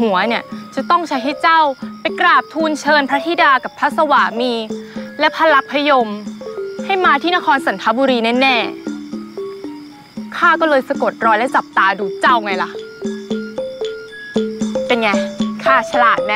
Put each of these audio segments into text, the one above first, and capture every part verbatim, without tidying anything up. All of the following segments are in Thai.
หัวเนี่ยจะต้องใช้ให้เจ้าไปกราบทูลเชิญพระธิดากับพระสวามีและพระลักพยมให้มาที่นครสันทบุรีแน่ๆข้าก็เลยสะกดรอยและจับตาดูเจ้าไงล่ะเป็นไงข้าฉลาดไหม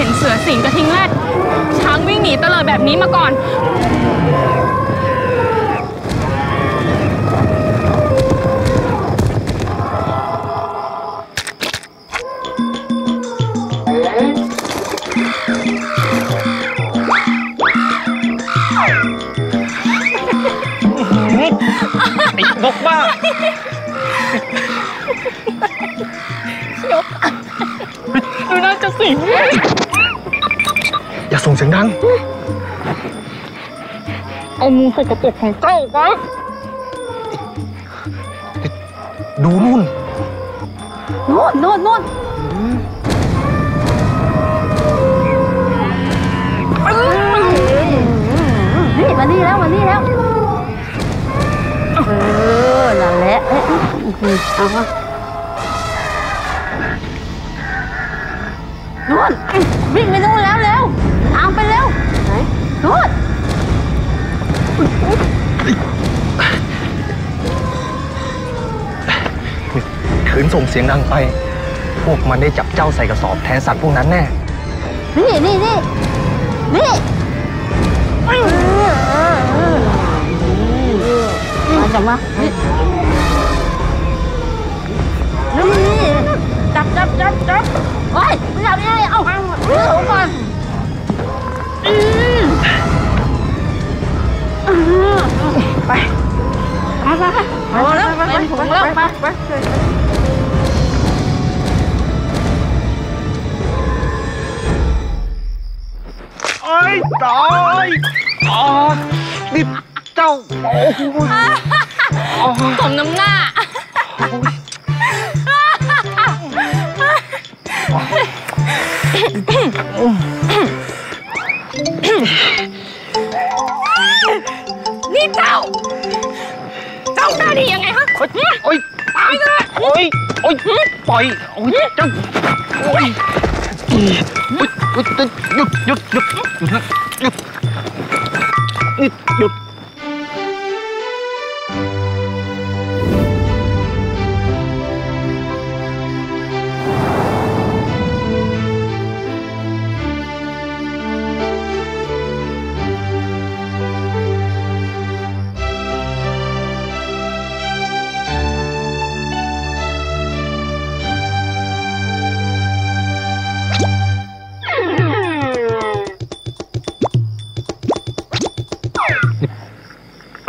เห็นเสือสิงกระทิงแรดช้างวิ่งหนีเตลิดแบบนี้มาก่อนไอ้นกบ้าดูน่าจะสิงอย่าส่งเสียงดังเอามือสกปรกของเจ้าไว้ดูนู่นนู่นนู่นนู่นมานี่แล้วมานี่แล้วเออนั่นแหละเอาวะนู่นวิ่งไปนู่นแล้วแล้วตามไปเร็วไหนนู่นขืนส่งเสียงดังไปพวกมันได้จับเจ้าใส่กระสอบแทนสัตว์พวกนั้นแน่นี่นี่นี่นี่มาจับมานี่นี่จับจับจับจับเฮ้ยไม่ทำยังไงเอาเร็วก่อนไปมามามาแล้วมาแล้วมาแล้วมาไปไอ้ตายอ๋อนี่เจ้าสมน้ำหน้านี่เจ้าเจ้าได้ดียังไงฮะโอ๊ยตายเลยโอ๊ยโอ๊ยปล่อยโอ๊ยจังโอ๊ยหยุดหยุดหยุดหยุดหยุดนี่หยุด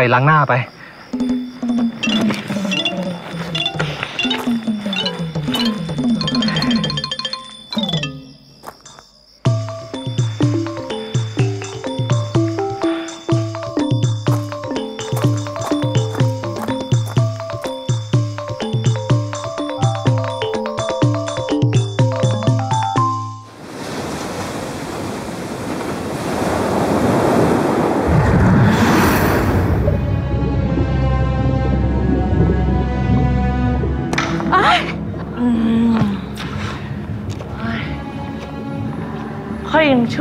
ไปล้างหน้าไป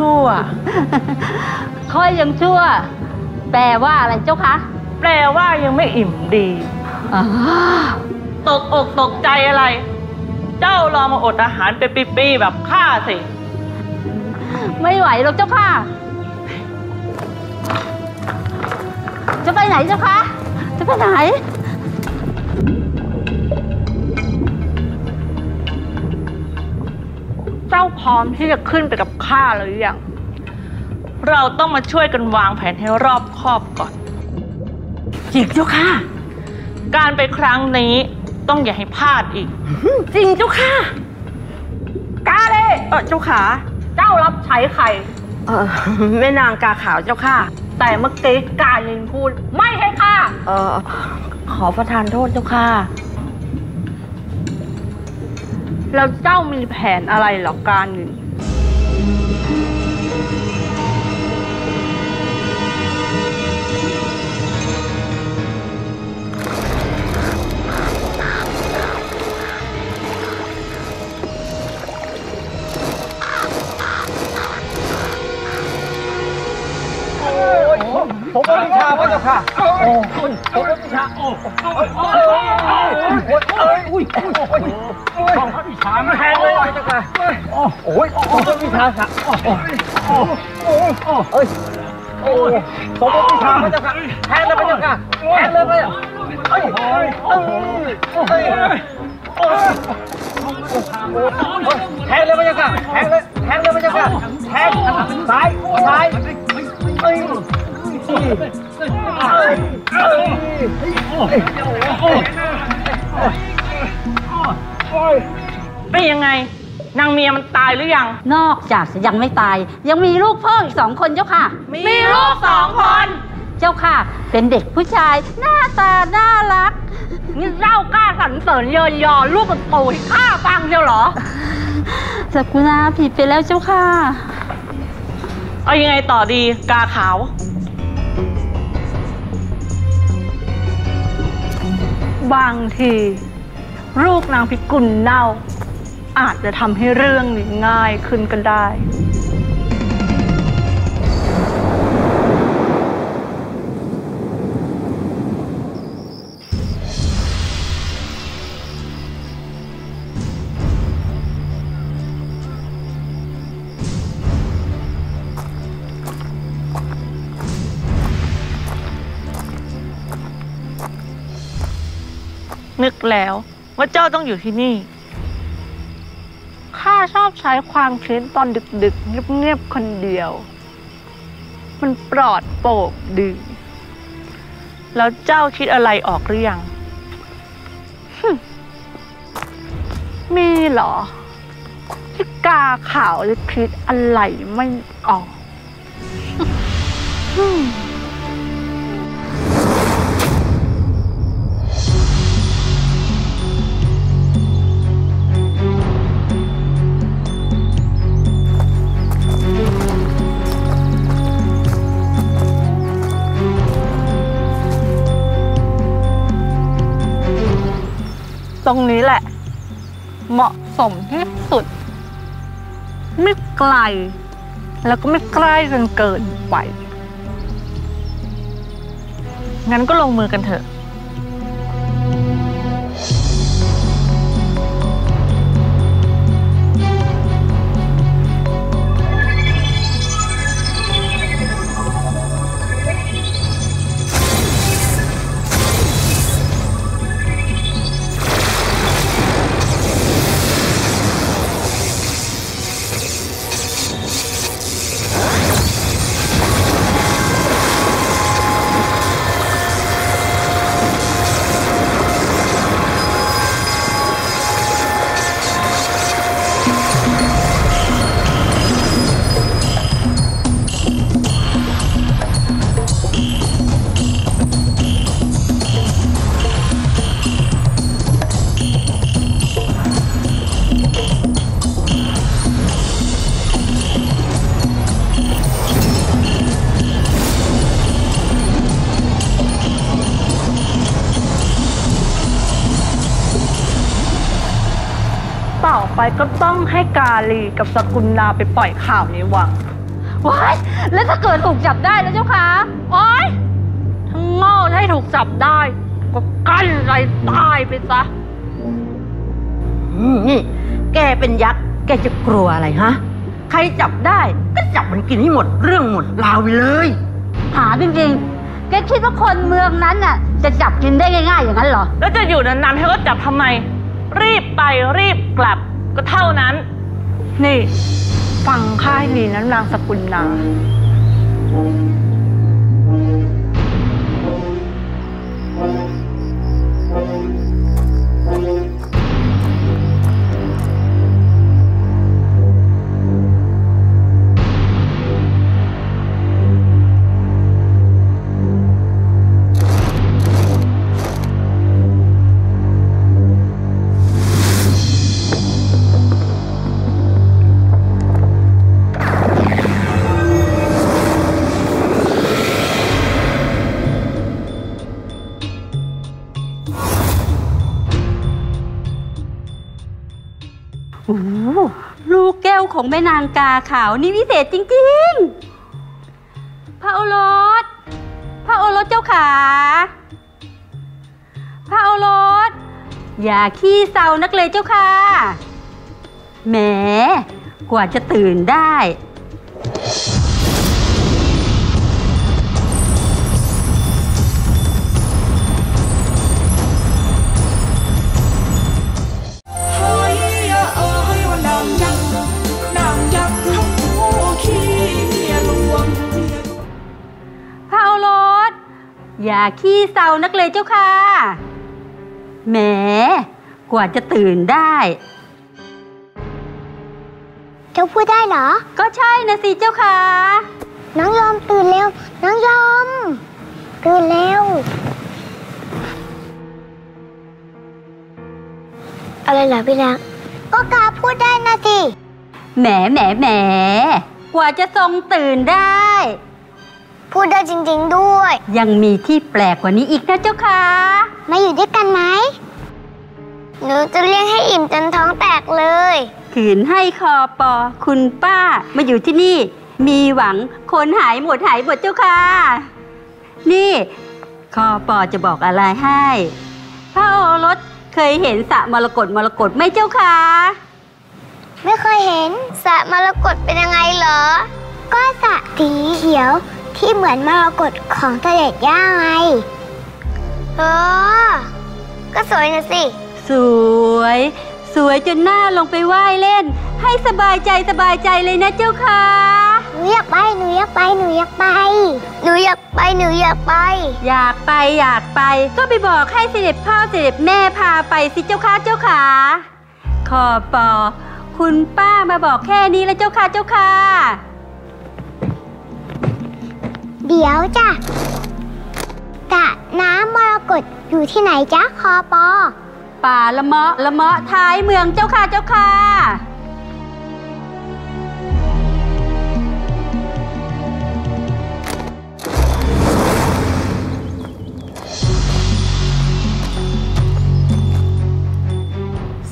ชั่วค่อยยังชั่วแปลว่าอะไรเจ้าคะแปลว่ายังไม่อิ่มดีตกอกตกใจอะไรเจ้ารอมาอดอาหารเป็นปีๆแบบข้าสิไม่ไหวหรอกเจ้าค่ะจะไปไหนเจ้าคะจะไปไหนเจ้าพร้อมที่จะขึ้นไปกับข้าหรือยัง เราต้องมาช่วยกันวางแผนให้รอบคอบก่อนหญิงเจ้าค่ะการไปครั้งนี้ต้องอย่าให้พลาดอีกจริงเจ้าค่ะกาเลยเออเจ้าขาเจ้ารับใช้ใครเออแม่นางกาขาวเจ้าค่ะแต่เมื่อกี้กาลินพูดไม่ใช่ค่ะเออขอประทานโทษเจ้าค่ะแล้วเจ้ามีแผนอะไรหรอการเงินผมก็วิชาพระเจ้าค่ะโอ้คุณผมก็วิชาโอ้โอ้โอ้โอ้ยอุ้ยของพระวิชามาแทนเลยพระเจ้าค่ะโอ้โอ้ยผมก็วิชาค่ะโอ้โอ้โอ้โอ้เอ้ยโอ้ผมก็วิชาพระเจ้าค่ะแทนเลยพระเจ้าค่ะแทนเลยพระเจ้าเอ้ยเอ้ยเอ้ยเอ้ยแทนเลยพระเจ้าค่ะแทนเลยแทนเลยพระเจ้าค่ะแทนซ้ายซ้ายเอ้ยโอ้โหเป็นยังไงนางเมียมันตายหรือยังนอกจากจะยังไม่ตายยังมีลูกเพิ่มอีกสองคนเจ้าค่ะมีลูกสองคนเจ้าค่ะเป็นเด็กผู้ชายหน้าตาน่ารักนี่เล่ากล้าสรรเสริญเยินยอลูกกระโตยข้าฟังเจ้าเหรอสักกุณาผิดไปแล้วเจ้าค่ะเอายังไงต่อดีกาขาวบางทีลูกนางพิกุลเน่าอาจจะทำให้เรื่องนี้ง่ายขึ้นกันได้นึกแล้วว่าเจ้าต้องอยู่ที่นี่ข้าชอบใช้ความคิดตอนดึกๆเงียบๆคนเดียวมันปลอดโปร่งดีแล้วเจ้าคิดอะไรออกหรือยังมีเหรอที่กาขาวจะคิดอะไรไม่ออกตรงนี้แหละเหมาะสมที่สุดไม่ไกลแล้วก็ไม่ใกล้จนเกินไปงั้นก็ลงมือกันเถอะไปก็ต้องให้กาลีกับสกุลนาไปปล่อยข่าวในวังว้ายแล้วถ้าเกิดถูกจับได้นะเจ้าค่ะโอ๊ยทั้งโง่ให้ถูกจับได้ก็กั้นใจตายไปซะนี่แกเป็นยักษ์แกจะกลัวอะไรฮะใครจับได้ก็จับมันกินให้หมดเรื่องหมดราวไปเลยหาจริงๆแกคิดว่าคนเมืองนั้นน่ะจะจับกินได้ง่ายๆอย่างนั้นเหรอแล้วจะอยู่นานๆให้เขาจับทำไมรีบไปรีบกลับก็เท่านั้นนี่ฟังข้าให้ดีนะนางสกุลนา ลูกแก้วของแม่นางกาขาวนี่วิเศษจริงๆพระโอรสพระโอรสเจ้าขาพระโอรสอย่าขี้เศร้านักเลยเจ้าค่ะแหมกว่าจะตื่นได้อย่าขี้เศร้านักเลยเจ้าค่ะแหมกว่าจะตื่นได้เจ้าพูดได้เหรอก็ใช่นะสิเจ้าค่ะน้องยอมตื่นเร็วน้องยอมตื่นเร็วอะไรเหรอพี่รักก็กาพูดได้นะสิแหมแหมแหมกว่าจะทรงตื่นได้พูดได้จริงๆด้วยยังมีที่แปลกกว่านี้อีกนะเจ้าค่ะมาอยู่ด้วยกันไหมหนูจะเลี้ยงให้อิ่มจนท้องแตกเลยขืนให้คอปอคุณป้ามาอยู่ที่นี่มีหวังคนหายหมดหายหมดเจ้าค่ะนี่คอปอจะบอกอะไรให้พระโอรสเคยเห็นสระมรกตมรกตไหมเจ้าค่ะไม่เคยเห็นสระมรกตเป็นยังไงเหรอก็สระสีเขียวที่เหมือนมรกตของเสด็จย่าไงเออก็สวยนะสิสวยสวยจนหน้าลงไปว่ายเล่นให้สบายใจสบายใจเลยนะเจ้าค่ะหนูอยากไปหนูอยากไปหนูอยากไปหนูอยากไปหนูอยากไปอยากไปอยากไปก็ไปบอกให้เสด็จพ่อเสด็จแม่พาไปสิเจ้าค่ะเจ้าค่ะคอปอคุณป้ามาบอกแค่นี้แล้วเจ้าค่ะเจ้าค่ะเดี๋ยวจ้ะกะน้ำมรกตอยู่ที่ไหนจ๊ะคอปอป่าละเมาะละเมาะท้ายเมืองเจ้าค่ะเจ้าค่ะ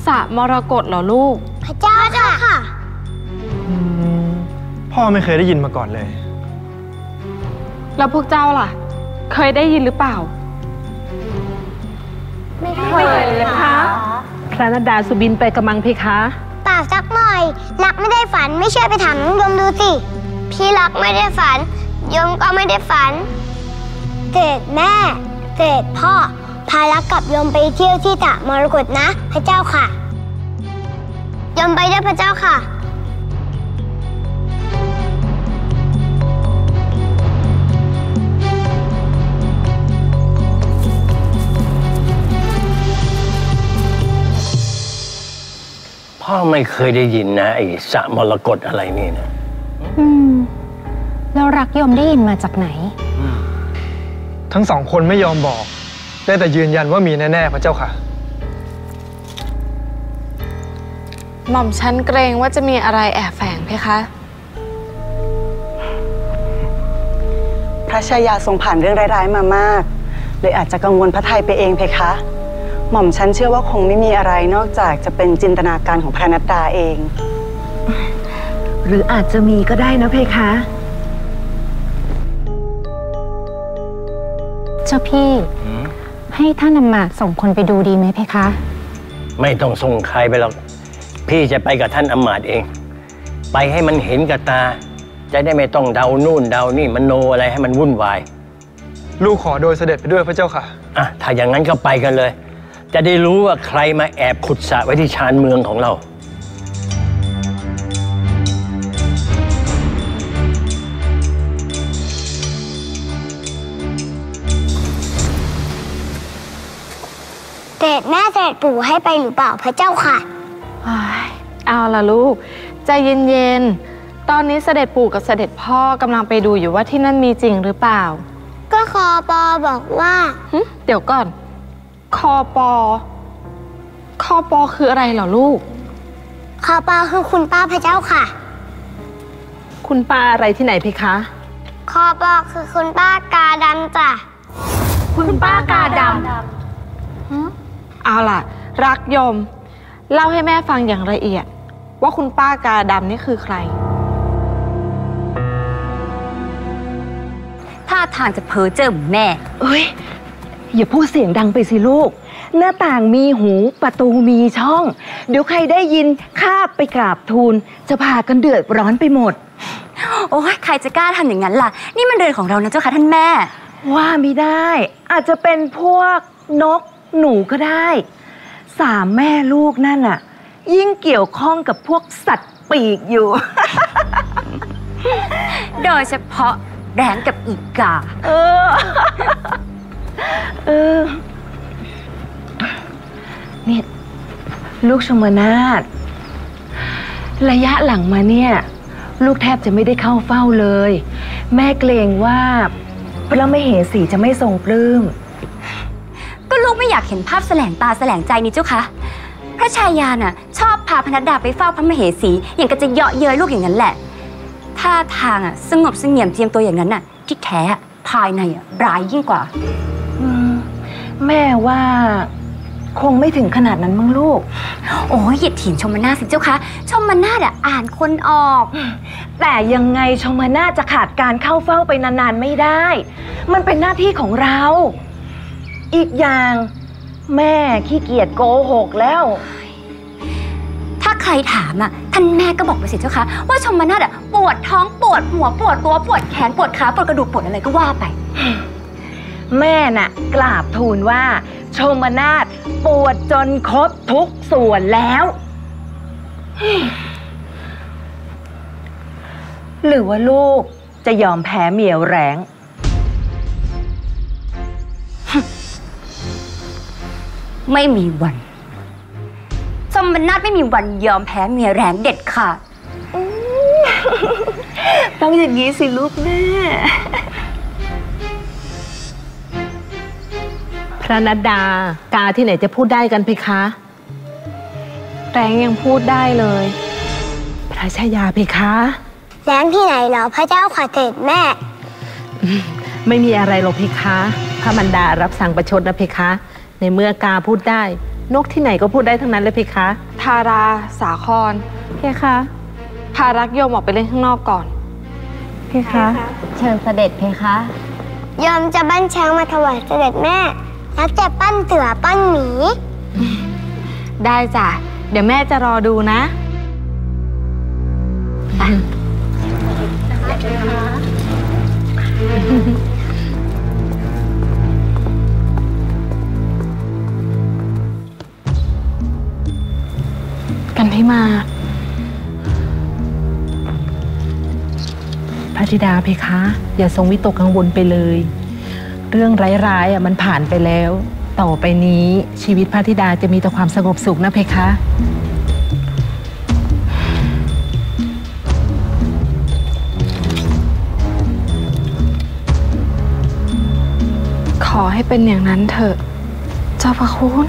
สระมรกตเหรอลูกพระเจ้าค่ะพ่อไม่เคยได้ยินมาก่อนเลยแล้วพวกเจ้าล่ะเคยได้ยินหรือเปล่าไม่เคยเลยค่ะพระนัดดาสุบินไปกระมังเพคะเปล่าสักหน่อยรักไม่ได้ฝันไม่เชื่อไปถามน้องยมดูสิพี่รักไม่ได้ฝันยมก็ไม่ได้ฝันเสด็จแม่เสด็จพ่อพารักกับยมไปเที่ยวที่ตะมรกตนะพระเจ้าค่ะยมไปด้วยพระเจ้าค่ะพ่อไม่เคยได้ยินนะไอ้สระมรกตอะไรนี่นะอืมแล้วรักยมได้ยินมาจากไหนทั้งสองคนไม่ยอมบอกได้แต่ยืนยันว่ามีแน่ๆพระเจ้าค่ะหม่อมฉันเกรงว่าจะมีอะไรแอบแฝงเพคะพระชายาทรงผ่านเรื่องร้ายๆมามากเลยอาจจะกังวลพระทัยไปเองเพคะหม่อมฉันเชื่อว่าคงไม่มีอะไรนอกจากจะเป็นจินตนาการของพระนัดดาเองหรืออาจจะมีก็ได้นะเพคะเจ้าพี่ให้ท่านอำมาตย์ส่งคนไปดูดีไหมเพคะไม่ต้องส่งใครไปหรอกพี่จะไปกับท่านอำมาตย์เองไปให้มันเห็นกับตาจะได้ไม่ต้องเดานู่นเดานี่มโนอะไรให้มันวุ่นวายลูกขอโดยเสด็จไปด้วยพระเจ้าค่ะอ่ะถ้าอย่างนั้นก็ไปกันเลยจะได้รู้ว่าใครมาแอบขุดสระไว้ที่ชานเมืองของเรา ด็จแม่เสด็จปู่ให้ไปหรือเปล่าพระเจ้าค่ะเอาล่ะลูกใจเย็นๆตอนนี้เสด็จปู่กับเสด็จพ่อกำลังไปดูอยู่ว่าที่นั่นมีจริงหรือเปล่าก็คอปอบอกว่าเดี๋ยวก่อนคอปอคอปอคืออะไรเหรอลูกคอปอคือคุณป้าพระเจ้าค่ะคุณป้าอะไรที่ไหนเพคะคอปอคือคุณป้ากาดำจ้ะคุณป้ากาดำเอาล่ะรักยมเล่าให้แม่ฟังอย่างละเอียดว่าคุณป้ากาดำนี่คือใครท่าทางจะเพ้อเจ้อแม่เอ้ยอย่าพูดเสียงดังไปสิลูกหน้าต่างมีหูประตูมีช่องเดี๋ยวใครได้ยินข้าไปกราบทูลจะพากันเดือดร้อนไปหมดโอ้ยใครจะกล้าทำอย่างนั้นล่ะนี่มันเรือนของเรานะเจ้าค่ะท่านแม่ว่าไม่ได้อาจจะเป็นพวกนกหนูก็ได้สามแม่ลูกนั่นน่ะยิ่งเกี่ยวข้องกับพวกสัตว์ปีกอยู่ โดยเฉพาะแดงกับอีกาเออ เออนี่ลูกชมนาฏระยะหลังมาเนี่ยลูกแทบจะไม่ได้เข้าเฝ้าเลยแม่เกรงว่าพระมเหสีจะไม่ทรงปลื้มก็ลูกไม่อยากเห็นภาพแสลงตาแสลงใจนี่เจ้าคะพระชายาน่ะชอบพาพนัดดาไปเฝ้าพระมเหสีอย่างก็จะเยาะเย้ยลูกอย่างนั้นแหละท่าทางอ่ะสงบเสงี่ยมเจียมตัวอย่างนั้นน่ะที่แท้ภายในอ่ะร้ายยิ่งกว่าแม่ว่าคงไม่ถึงขนาดนั้นมั้งลูกโอ้ยหยิบถิ่นชมนาฏสิเจ้าคะชมนาฏอ่ะอ่านคนออกแต่ยังไงชมนาฏจะขาดการเข้าเฝ้าไปนานๆไม่ได้มันเป็นหน้าที่ของเราอีกอย่างแม่ขี้เกียจโกหกแล้วถ้าใครถามอ่ะท่านแม่ก็บอกไปสิเจ้าคะว่าชมนาฏอ่ะปวดท้องปวดหัวปวดตัวปวดแขนปวดขาปวดกระดูกปวดอะไรก็ว่าไปแม่น่ะกราบทูลว่าชมนาฏปวดจนครบทุกส่วนแล้วหรือว่าลูกจะยอมแพ้เหมี่ยวแรงไม่มีวันชมนาฏไม่มีวันยอมแพ้เหมี่ยวแรงเด็ดขาดต้องอย่างนี้สิลูกแม่พระนัดดากาที่ไหนจะพูดได้กันเพคะแรงยังพูดได้เลยพระชายาเพคะแรงที่ไหนเหรอพระเจ้าค่ะเสด็จแม่ไม่มีอะไรหรอกเพคะพระมันดารับสั่งประชดนะเพคะในเมื่อกาพูดได้นกที่ไหนก็พูดได้ทั้งนั้นเลยเพคะทาราสาครเพคะพารักโยมออกไปเล่นข้างนอกก่อนเพคะเชิญเสด็จเพคะโยมจะบั้นช้างมาถวายเสด็จแม่แล้วจะปั้นเสือปั้นหมีได้จ้ะเดี๋ยวแม่จะรอดูนะกันที่มาพระธิดาเพคะอย่าทรงวิตกกังวลไปเลยเรื่องร้ายๆอ่ะมันผ่านไปแล้วต่อไปนี้ชีวิตพระธิดาจะมีแต่ความสงบสุขนะเพคะขอให้เป็นอย่างนั้นเถอะเจ้าพระคุณ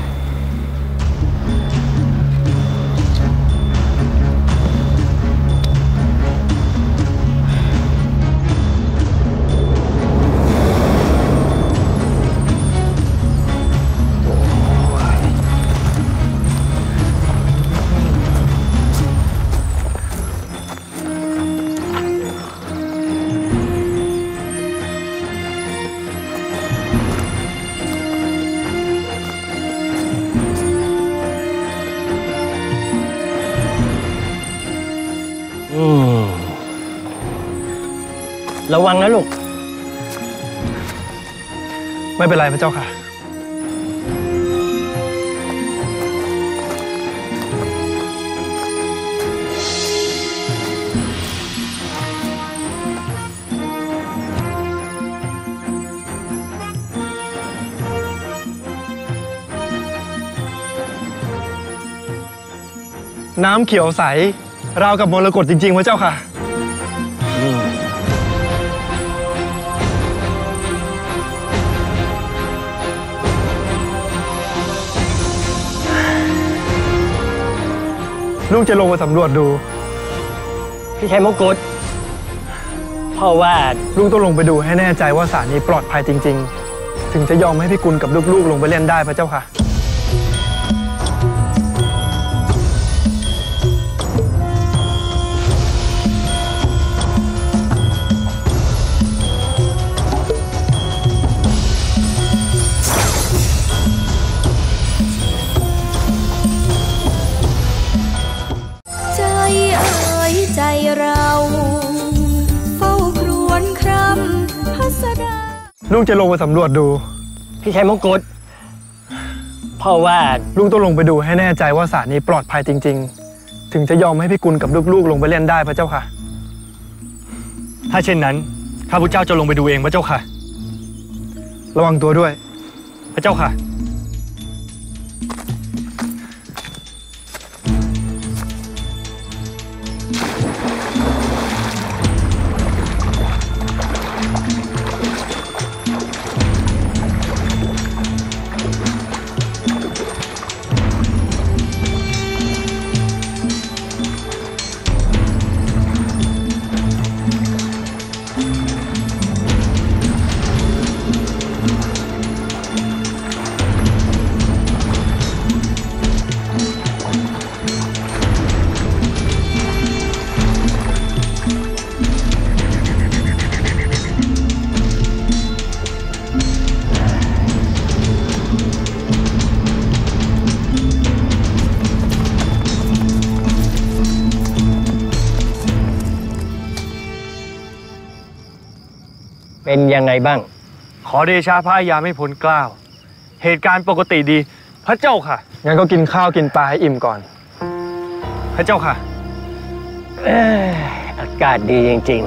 ระวังนะลูกไม่เป็นไรพระเจ้าค่ะ น้ำเขียวใสราวกับมรกตจริงๆพระเจ้าค่ะลุงจะลงมาสำรวจดูพี่ชายมกุฎเพราะว่าลุงต้องลงไปดูให้แน่ใจว่าสระนี้ปลอดภัยจริงๆถึงจะยอมให้พี่กุลกับลูกๆลงไปเล่นได้พระเจ้าค่ะลุงจะลงมาสำรวจดูพี่ชายมกุฎเพราะว่าลุงต้องลงไปดูให้แน่ใจว่าสระนี้ปลอดภัยจริงๆถึงจะยอมให้พี่กุลกับลูกๆลงไปเล่นได้พระเจ้าค่ะถ้าเช่นนั้นข้าพเจ้าจะลงไปดูเองพระเจ้าค่ะระวังตัวด้วยพระเจ้าค่ะเป็นยังไงบ้างขอเดชะพระยาไม่พ้นเกล้าเหตุการณ์ปกติดีพระเจ้าค่ะงั้นก็กินข้าวกินปลาให้อิ่มก่อนพระเจ้าค่ะอากาศดีจริง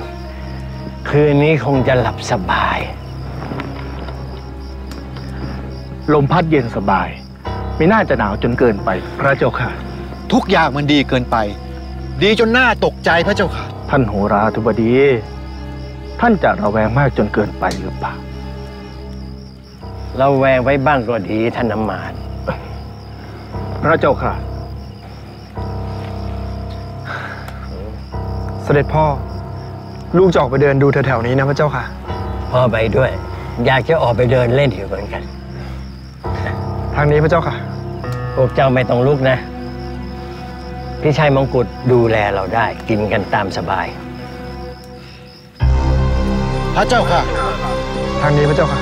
ๆคืนนี้คงจะหลับสบายลมพัดเย็นสบายไม่น่าจะหนาวจนเกินไปพระเจ้าค่ะทุกอย่างมันดีเกินไปดีจนน่าตกใจพระเจ้าค่ะท่านโหราธิบดีท่านจะระแวงมากจนเกินไปหรือเปล่าระแวงไว้บ้างก็ดีท่านอำมาตย์พระเจ้าค่ะเสด็จพ่อลูกจะออกไปเดินดูแถวๆนี้นะพระเจ้าค่ะพ่อไปด้วยอยากจะออกไปเดินเล่นอยู่เหมือนกันทางนี้พระเจ้าค่ะพวกเจ้าไม่ต้องลุกนะพี่ชายมงกุฎดูแลเราได้กินกันตามสบายพระเจ้าค่ะทางนี้พระเจ้าค่ะ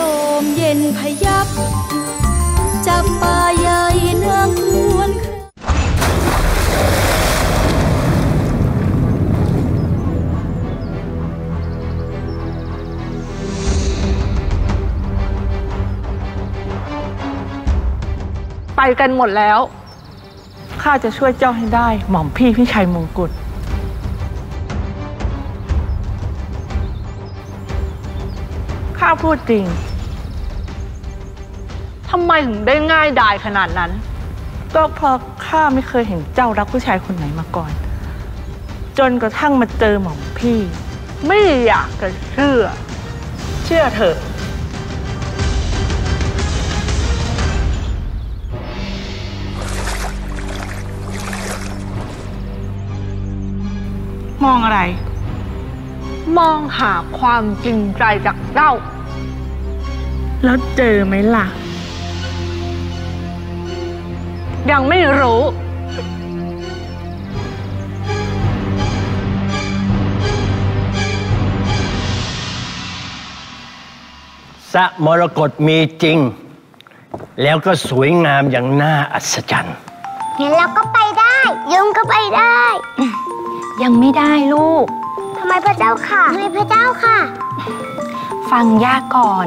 ลมเย็นพยับจับปลาใหญ่เนื้องวน ไปกันหมดแล้วข้าจะช่วยเจ้าให้ได้หม่อมพี่พี่ชัยมงกุฎข้าพูดจริงทำไมถึงได้ง่ายดายขนาดนั้นก็เพราะข้าไม่เคยเห็นเจ้ารักผู้ชายคนไหนมาก่อนจนกระทั่งมาเจอหม่อมพี่ไม่อยากจะเชื่อเชื่อเถอะมองอะไรมองหาความจริงใจจากเจ้าแล้วเจอไหมล่ะยังไม่รู้สระมรกตมีจริงแล้วก็สวยงามอย่างน่าอัศจรรย์งั้นเราก็ไปได้ยุงก็ไปได้ยังไม่ได้ลูกทำไมพระเจ้าค่ะทำไมพระเจ้าค่ะฟังย่าก่อน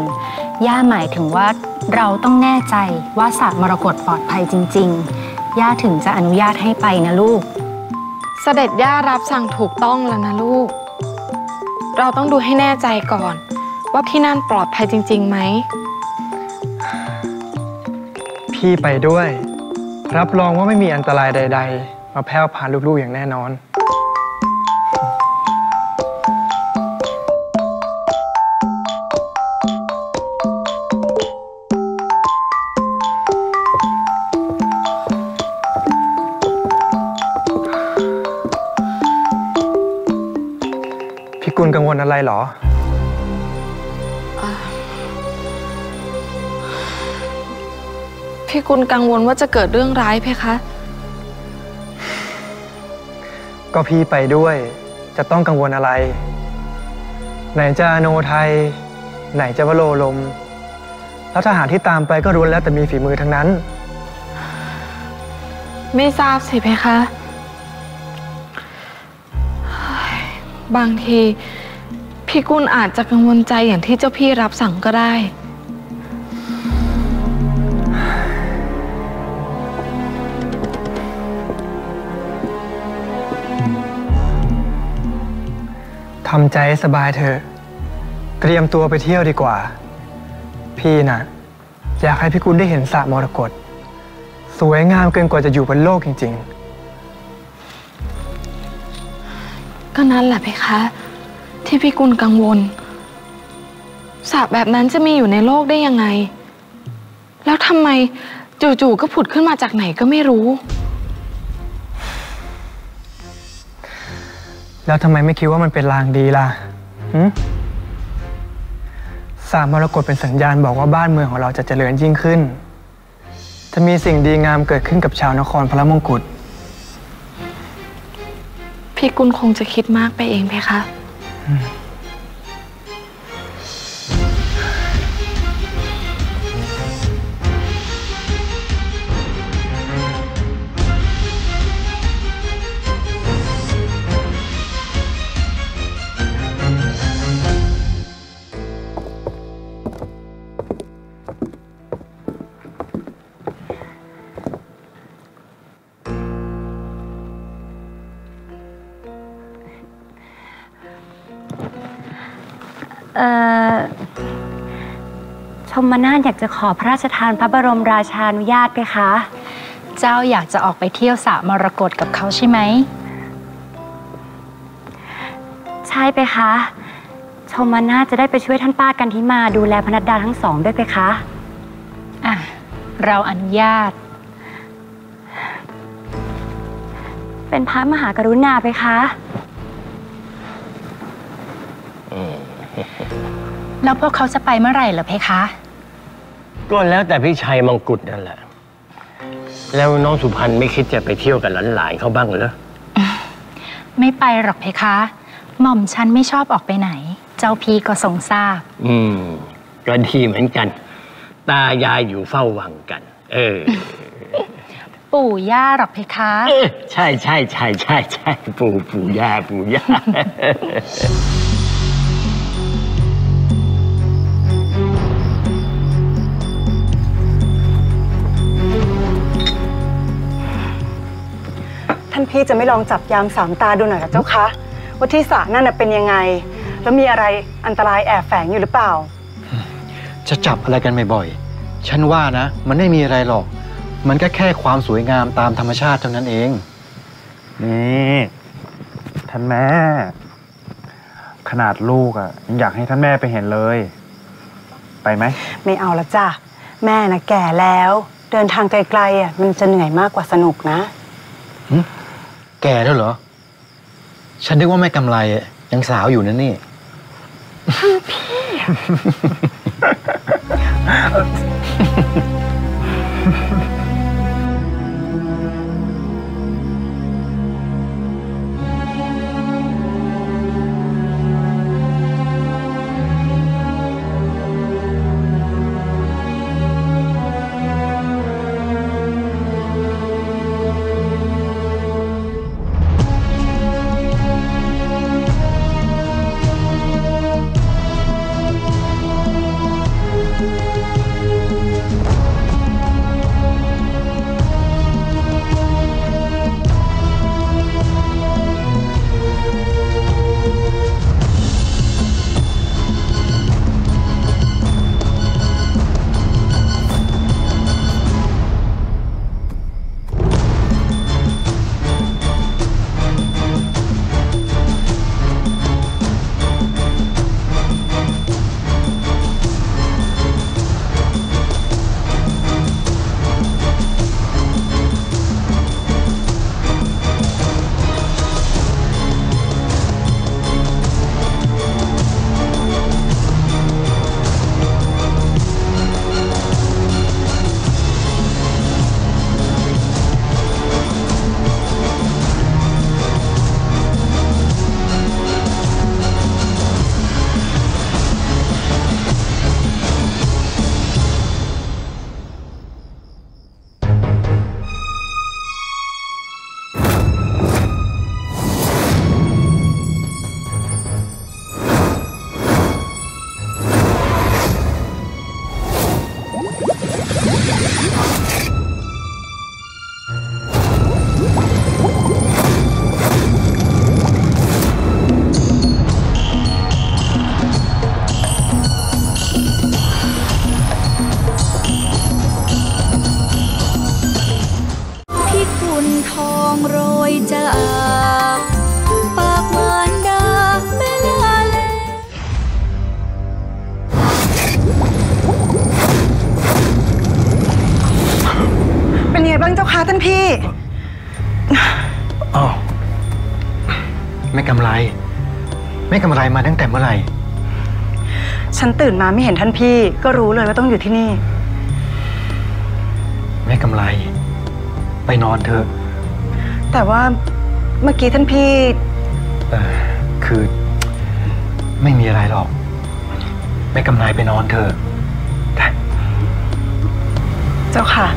ย่าหมายถึงว่าเราต้องแน่ใจว่าสระมรกตปลอดภัยจริงๆย่าถึงจะอนุญาตให้ไปนะลูกเสด็จย่ารับสั่งถูกต้องแล้วนะลูกเราต้องดูให้แน่ใจก่อนว่าที่นั่นปลอดภัยจริงๆไหมพี่ไปด้วยรับรองว่าไม่มีอันตรายใดๆมาแพร่พาลูกๆอย่างแน่นอนคุณกังวลอะไรหรอพี่กุลกังวลว่าจะเกิดเรื่องร้ายเพคะก็พี่ไปด้วยจะต้องกังวลอะไรไหนจะอโนไทยไหนจะวโรลมแล้วทหารที่ตามไปก็รู้แล้วแต่มีฝีมือทั้งนั้นไม่ทราบสิเพคะบางทีพี่กุลอาจจะกังวลใจอย่างที่เจ้าพี่รับสั่งก็ได้ทำใจสบายเถอะเตรียมตัวไปเที่ยวดีกว่าพี่น่ะอยากให้พี่กุลได้เห็นสระมรกตสวยงามเกินกว่าจะอยู่บนโลกจริงๆก็นั่นแหละเพคะที่พี่กุลกังวลสระแบบนั้นจะมีอยู่ในโลกได้ยังไงแล้วทำไมจู่ๆก็ผุดขึ้นมาจากไหนก็ไม่รู้แล้วทำไมไม่คิดว่ามันเป็นลางดีล่ะหืมสระมรกตเป็นสัญญาณบอกว่าบ้านเมืองของเราจะเจริญยิ่งขึ้นจะมีสิ่งดีงามเกิดขึ้นกับชาวนครพระมงกุฎพี่กุลคงจะคิดมากไปเองเพคะชมนาถอยากจะขอพระราชทานพระบรมราชานุญาตไหมคะเจ้าอยากจะออกไปเที่ยวสระมรกตกับเขาใช่ไหมใช่ไหมคะชมนาถจะได้ไปช่วยท่านป้ากันทิมาดูแลพนัดดาทั้งสองด้วยไหมคะอ่ะเราอนุญาตเป็นพระมหากรุณาไหมคะแล้วพวกเขาจะไปเมื่อไหร่เหรอเพคะก็แล้วแต่พี่ชัยมังกุฎนั่นแหละแล้วน้องสุพรรณไม่คิดจะไปเที่ยวกับหลานๆเขาบ้างเหรอไม่ไปหรอกเพคะหม่อมฉันไม่ชอบออกไปไหนเจ้าพี่ก็ทรงทราบอืม ก็ดีเหมือนกันตายายอยู่เฝ้าวังกันเออปู่ย่าหรอเพคะใช่ใช่ใช่ใช่ใช่ปู่ปู่ย่าปู่ย่าท่านพี่จะไม่ลองจับยามสามตาดูหน่อยกับเจ้าคะว่าที่สระนั่นเป็นยังไงแล้วมีอะไรอันตรายแอบแฝงอยู่หรือเปล่าจะจับอะไรกันบ่อยๆฉันว่านะมันไม่มีอะไรหรอกมันก็แค่ความสวยงามตามธรรมชาติเท่านั้นเองนี่ท่านแม่ขนาดลูกอ่ะยังอยากให้ท่านแม่ไปเห็นเลยไปไหมไม่เอาละจ้ะแม่นะแก่แล้วเดินทางไกลๆอ่ะมันจะเหนื่อยมากกว่าสนุกนะแก่แล้วเหรอฉันนึกว่าแม่กำไรยังสาวอยู่นะนี่พี่มาตั้งแต่เมื่อไหร่ฉันตื่นมาไม่เห็นท่านพี่ก็รู้เลยว่าต้องอยู่ที่นี่แม่กำไรไปนอนเถอะแต่ว่าเมื่อกี้ท่านพี่เออคือไม่มีอะไรหรอกแม่กำไรไปนอนเถอะเจ้าค่ะ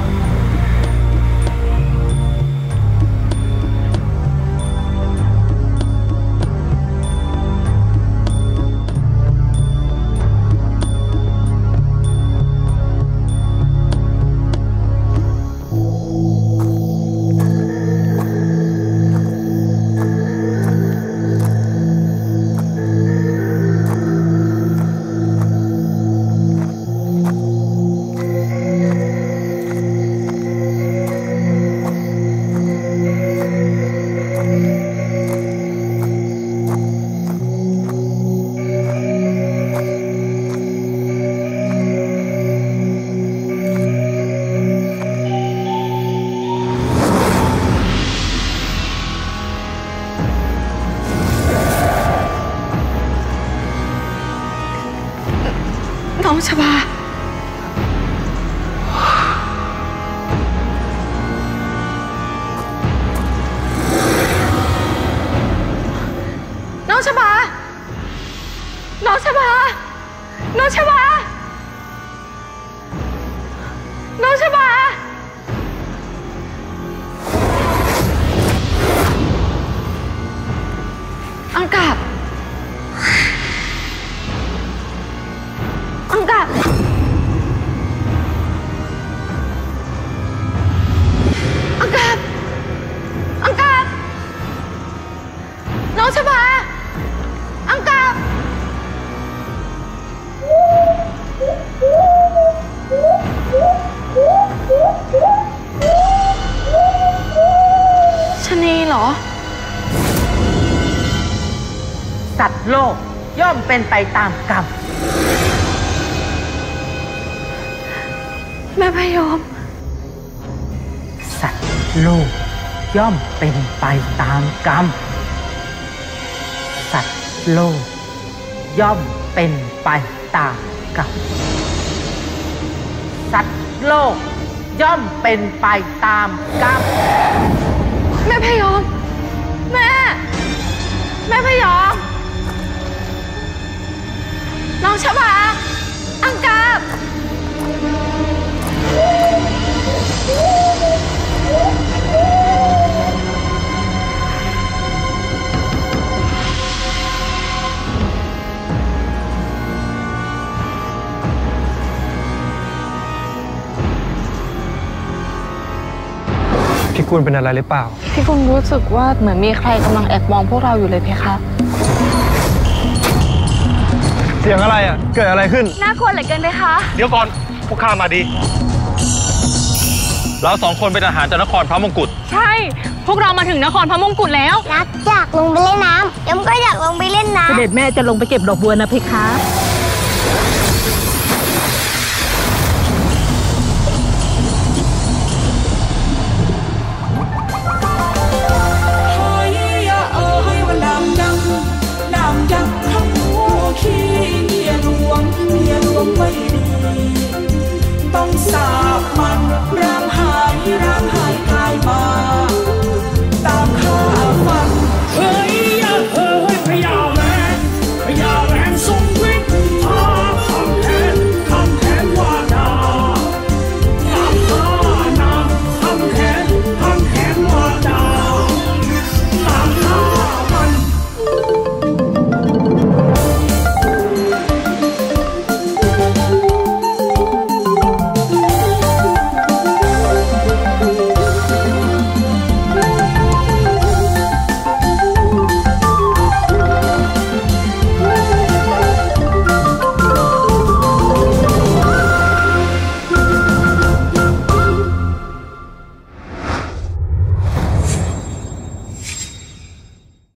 น้องชบาน้องชบาน้องชบา Angkat. Angkat. Angkat. Nong Chaba. Angkat. Chani เหรอ สัตว์โลกย่อมเป็นไปตามกรรมแม่พยอมสัตว์โลกย่อมเป็นไปตามกรรมสัตว์โลกย่อมเป็นไปตามกรรมสัตว์โลกย่อมเป็นไปตามกรรมแม่พยอมแม่แม่พยอมน้องชบาอังกาบพี่กุลเป็นอะไรหรือเปล่าพี่กุลรู้สึกว่าเหมือนมีใครกำลังแอบมองพวกเราอยู่เลยเพคะเสียงอะไรอ่ะเกิดอะไรขึ้นน่ากลัวเหลือเกินเพคะเดี๋ยวก่อนพวกข้ามาดีเราสองคนเป็นทหารจากนครพระมงกุฎใช่พวกเรามาถึงนครพระมงกุฎแล้วนัดอยากลงไปเล่นน้ำยมก็อยากลงไปเล่นน้ำเสด็จแม่จะลงไปเก็บดอกบัวนะเพคะWait.